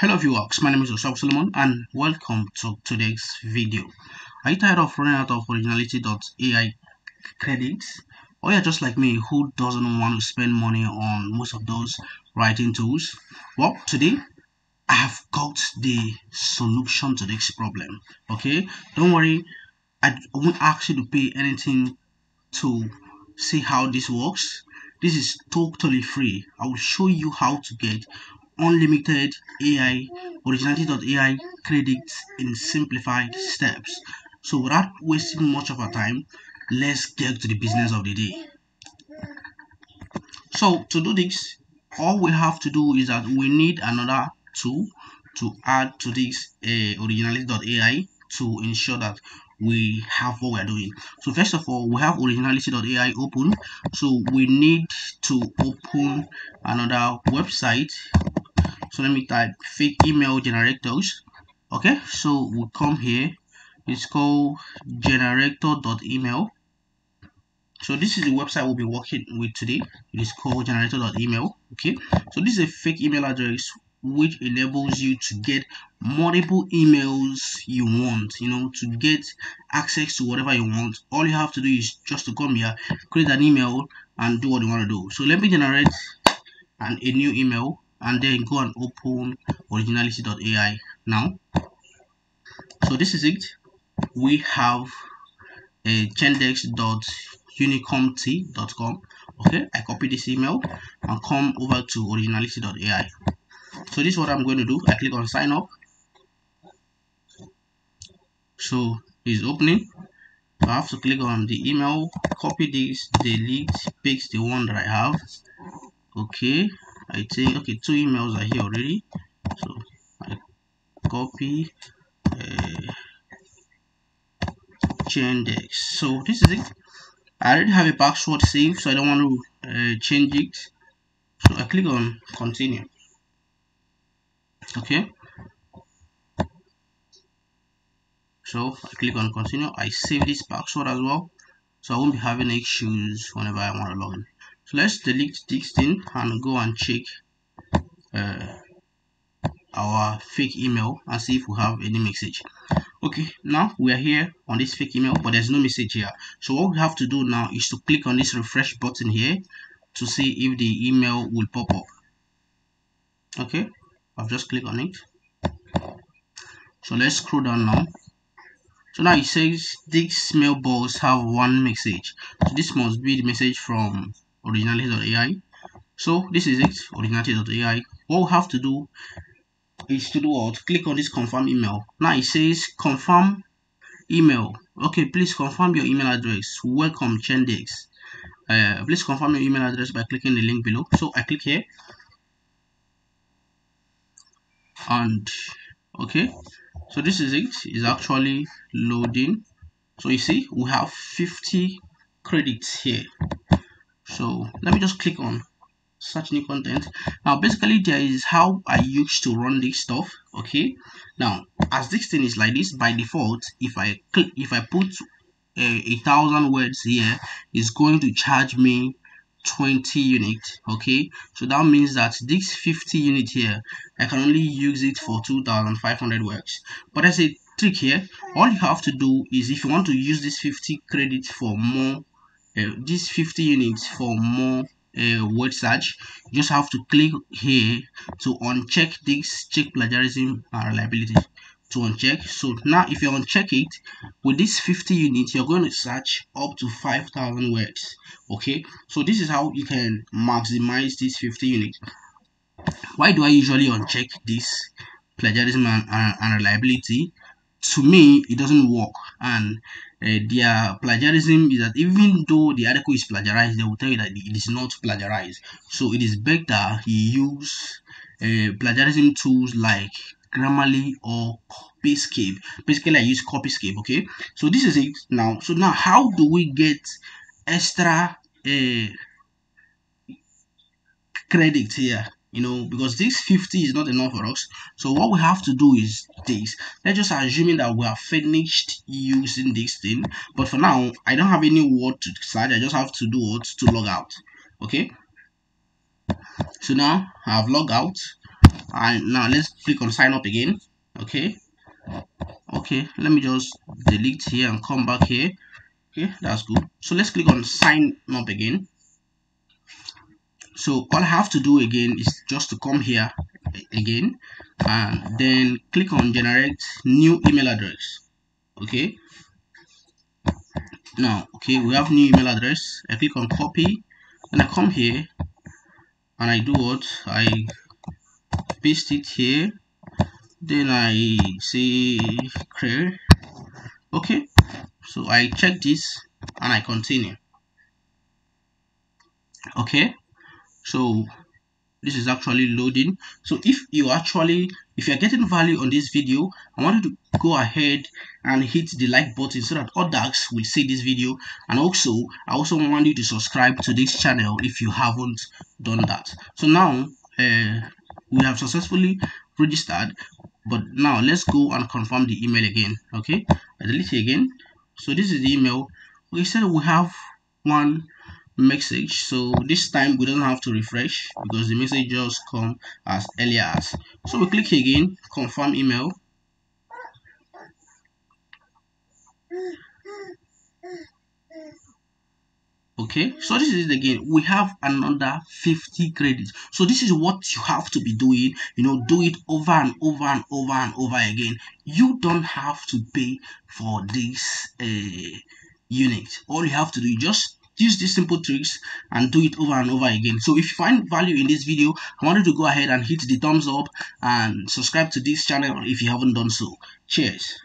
Hello viewers, my name is Osuagwu Solomon and welcome to today's video. Are you tired of running out of Originality.AI credits? Or you're just like me who doesn't want to spend money on most of those writing tools? Well, today I have got the solution to this problem. Okay, don't worry, I won't ask you to pay anything to see how this works. This is totally free. I will show you how to get unlimited Originality.AI credits in simplified steps. So without wasting much of our time, let's get to the business of the day. So to do this, all we have to do is that we need another tool to add to this Originality.AI to ensure that we have what we're doing. So first of all, we have Originality.AI open, so we need to open another website. So let me type fake email generators. Okay, so we'll come here. It's called generator.email. So this is the website we'll be working with today. It is called generator.email. Okay, so this is a fake email address which enables you to get multiple emails you want, you know, to get access to whatever you want. All you have to do is just to come here, create an email and do what you want to do. So let me generate a new email and then go and open Originality.AI now. So this is it. We have a gendex.unicomt.com. Okay, I copy this email and come over to Originality.AI. So this is what I'm going to do. I click on sign up. So it's opening. I have to click on the email, copy this, delete, paste the one that I have. Okay, I think okay, two emails are here already. So I copy Gendex. So this is it. I already have a password saved, so I don't want to change it. So I click on continue. Okay, so I click on continue. I save this password as well, so I won't be having issues whenever I want to log in. So let's delete this thing and go and check our fake email and see if we have any message. Okay, now we are here on this fake email, but there's no message here. So what we have to do now is to click on this refresh button here to see if the email will pop up. Okay, I've just clicked on it. So let's scroll down now. So now it says this mailbox have one message. So this must be the message from Originality.AI. So this is it, Originality.AI. What we have to do is to do what? Click on this confirm email. Now it says confirm email. Okay, please confirm your email address. Welcome Gendex. Please confirm your email address by clicking the link below. So I click here. And okay, so this is it. It's actually loading. So you see we have 50 credits here. So let me just click on search new content. Now basically there is how I used to run this stuff. Okay, now as this thing is like this by default, if I put 1,000 words here, it's going to charge me 20 unit. Okay, so that means that this 50 unit here, I can only use it for 2,500 words. But there's a trick here. All you have to do is, if you want to use this 50 credits for more this 50 units for more word search, you just have to click here to uncheck this check plagiarism and reliability to uncheck. So now if you uncheck it, with this 50 units you're going to search up to 5,000 words. Okay, so this is how you can maximize this 50 units. Why do I usually uncheck this plagiarism and reliability? To me it doesn't work, and their plagiarism is that even though the article is plagiarized, they will tell you that it is not plagiarized. So it is better you use plagiarism tools like Grammarly or Copyscape. Basically I use Copyscape. Okay, so this is it now. So now how do we get extra credit here? You know, because this 50 is not enough for us. So what we have to do is this. Let's just assume that we are finished using this thing, but for now I don't have any word to search. I just have to do what? To log out. Okay, so now I've logged out. And now let's click on sign up again. Okay, let me just delete here and come back here. Okay, that's good. So let's click on sign up again. So all I have to do again is just to come here again and then click on generate new email address. Okay, now we have new email address. I click on copy and I come here and I do what? I paste it here, then I say create. Okay, so I check this and I continue. Okay, so this is actually loading. So if you're getting value on this video, I want you to go ahead and hit the like button so that others will see this video, and also I also want you to subscribe to this channel if you haven't done that. So now we have successfully registered, but now let's go and confirm the email again. Okay, I delete it again. So this is the email. We said we have one message, so this time we don't have to refresh because the message just come as earlier as. So we click again, confirm email. Okay, so this is it again. We have another 50 credits. So this is what you have to be doing. Do it over and over and over and over again. You don't have to pay for this unit. All you have to do is just use these simple tricks and do it over and over again. So if you find value in this video, I want you to go ahead and hit the thumbs up and subscribe to this channel if you haven't done so. Cheers.